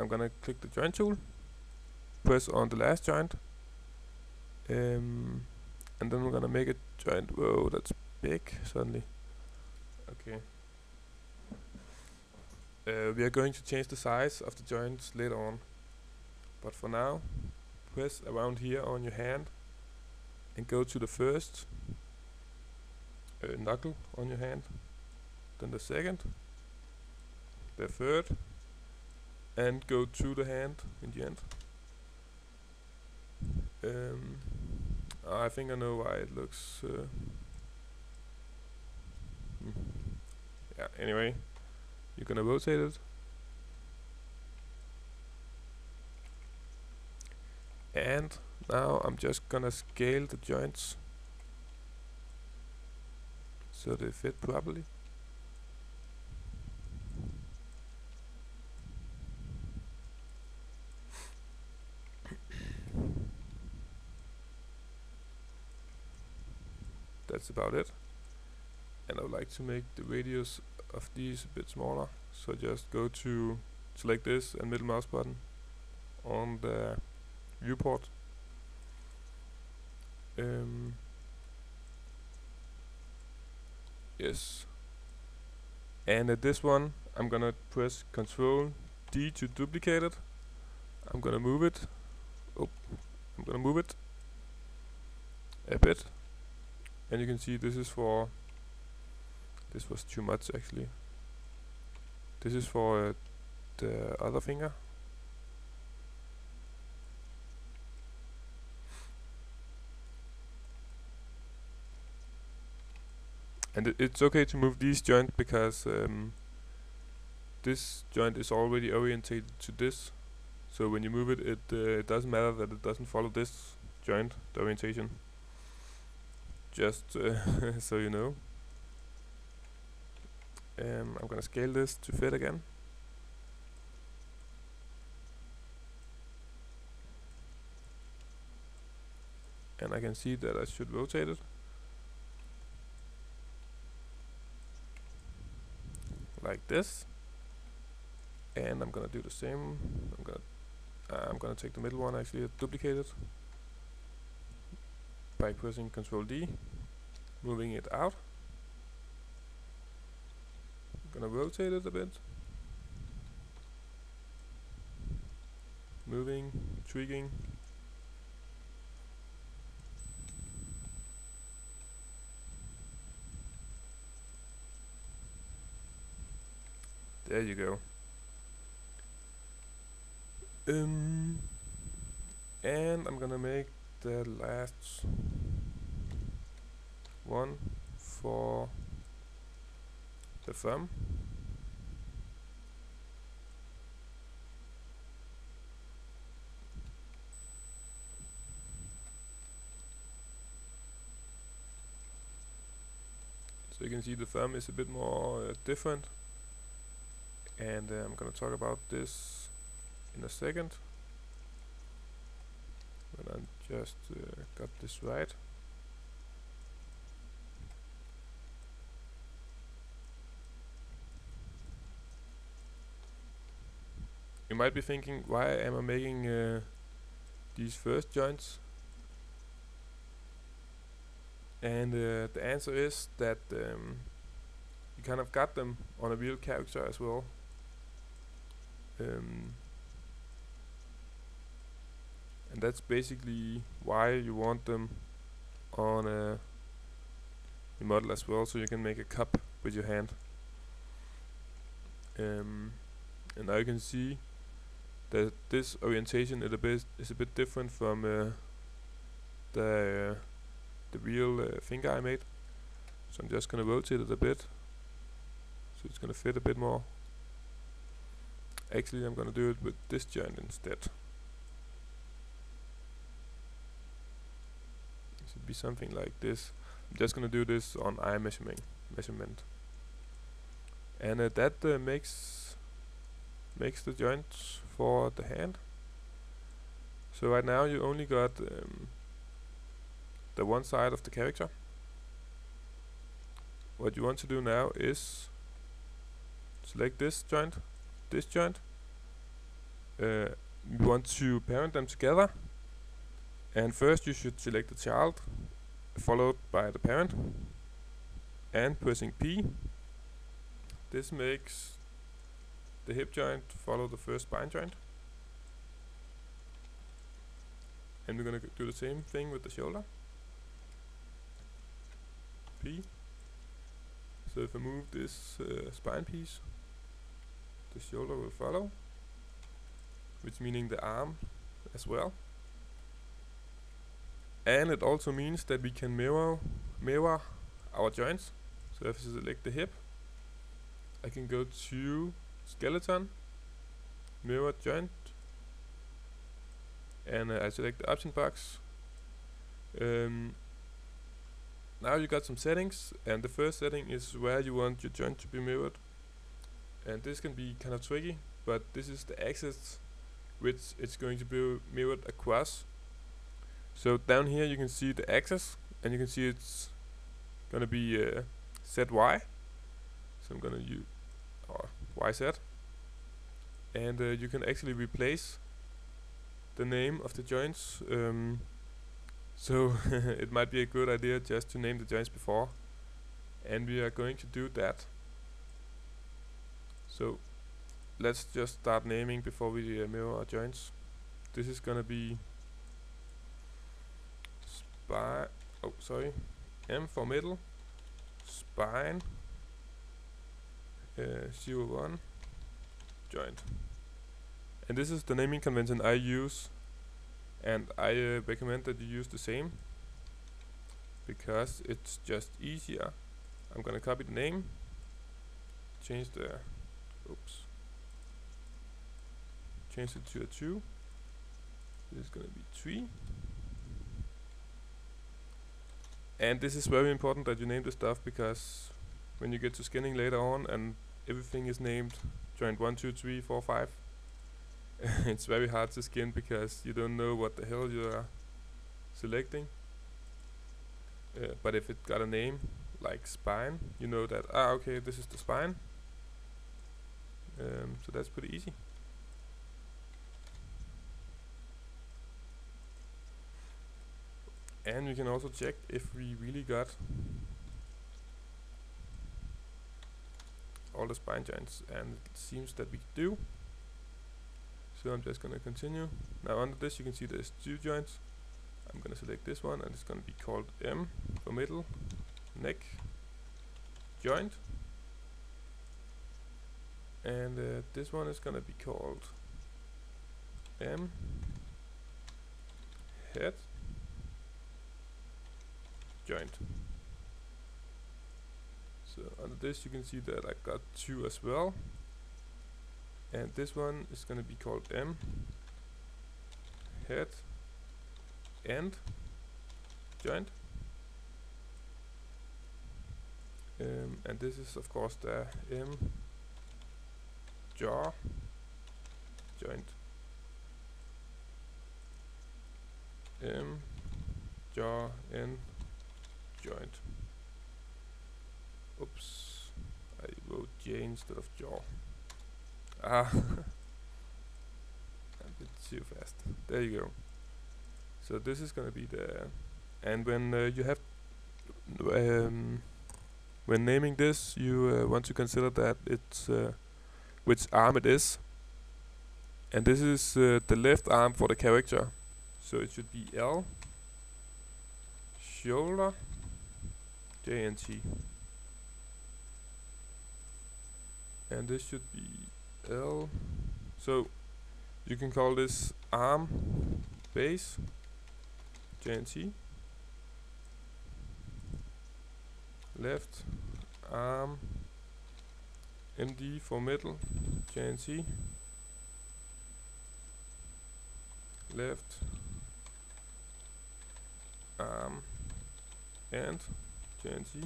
I'm gonna click the join tool, press on the last joint, and then we're gonna make a joint. Whoa, that's big suddenly. Okay. We are going to change the size of the joints later on, but for now, press around here on your hand and go to the first knuckle on your hand, then the second, the third, and go to the hand in the end. I think I know why it looks yeah, anyway, you're gonna rotate it and now I'm just gonna scale the joints so they fit properly. That's about it, and I would like to make the radius of these a bit smaller, so just go to select this and middle mouse button on the viewport, yes, and at this one I'm gonna press Ctrl D to duplicate it. I'm gonna move it a bit, and you can see this is for, this was too much actually, this is for the other finger. And it's okay to move these joints because this joint is already orientated to this, so when you move it, it doesn't matter that it doesn't follow this joint, the orientation, just so you know. I'm gonna scale this to fit again. And I can see that I should rotate it. Like this. And I'm gonna do the same. I'm gonna take the middle one, actually duplicate it by pressing Ctrl D, moving it out. Gonna rotate it a bit, moving, tweaking, there you go. And I'm gonna make the last one for the thumb, so you can see the thumb is a bit more different, and I'm gonna talk about this in a second when I just got this right. You might be thinking, why am I making these first joints? And the answer is that you kind of got them on a real character as well. And that's basically why you want them on your model as well, so you can make a cup with your hand. And now you can see that this orientation is a bit different from the real finger I made, so I'm just gonna rotate it a bit, so it's gonna fit a bit more. Actually, I'm gonna do it with this joint instead. It should be something like this. I'm just gonna do this on eye measurement, and that makes the joints for the hand. So right now you only got the one side of the character. What you want to do now is select this joint, you want to parent them together, and first you should select the child followed by the parent and pressing P. This makes the hip joint follow the first spine joint, and we're going to do the same thing with the shoulder. P. So if I move this spine piece, the shoulder will follow, which meaning the arm as well. And it also means that we can mirror our joints. So if I select the hip, I can go to skeleton, mirror joint, and I select the option box. Now you got some settings, and the first setting is where you want your joint to be mirrored, and this can be kind of tricky, but this is the axis which it's going to be mirrored across. So down here you can see the axis, and you can see it's going to be ZY, so I'm going to use YZ, and you can actually replace the name of the joints, so it might be a good idea just to name the joints before, and we are going to do that. So let's just start naming before we mirror our joints. This is gonna be spine. Oh, sorry, M for middle, spine, 01 joint, and this is the naming convention I use. And I recommend that you use the same, because it's just easier. I'm gonna copy the name, change the change it to a 2. This is gonna be 3. And this is very important that you name the stuff, because when you get to skinning later on and everything is named joint 1, 2, 3, 4, 5. It's very hard to skin because you don't know what the hell you are selecting. But if it got a name like spine, you know that, okay, this is the spine. So that's pretty easy. And we can also check if we really got all the spine joints, and it seems that we do. So I'm just going to continue. Now under this you can see there's 2 joints. I'm going to select this one, and it's going to be called M for middle, neck, joint. And this one is going to be called M, head, joint. So under this you can see that I got 2 as well. And this one is going to be called M, head, end, joint. And this is of course the M, jaw, joint. M, jaw, end, joint. Oops, I wrote J instead of jaw. A bit too fast. There you go. So this is gonna be the, and when you have when naming this, you want to consider that it's which arm it is, and this is the left arm for the character, so it should be L, shoulder, J and T, and this should be L. So you can call this arm, base, J and T, left arm, MD for middle, J and T, left arm, and J and T,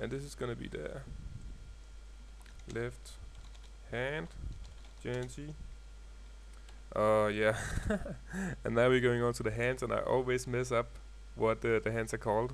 and this is gonna be there. Left hand, J and T. Yeah. And now we're going on to the hands, and I always mess up what the hands are called.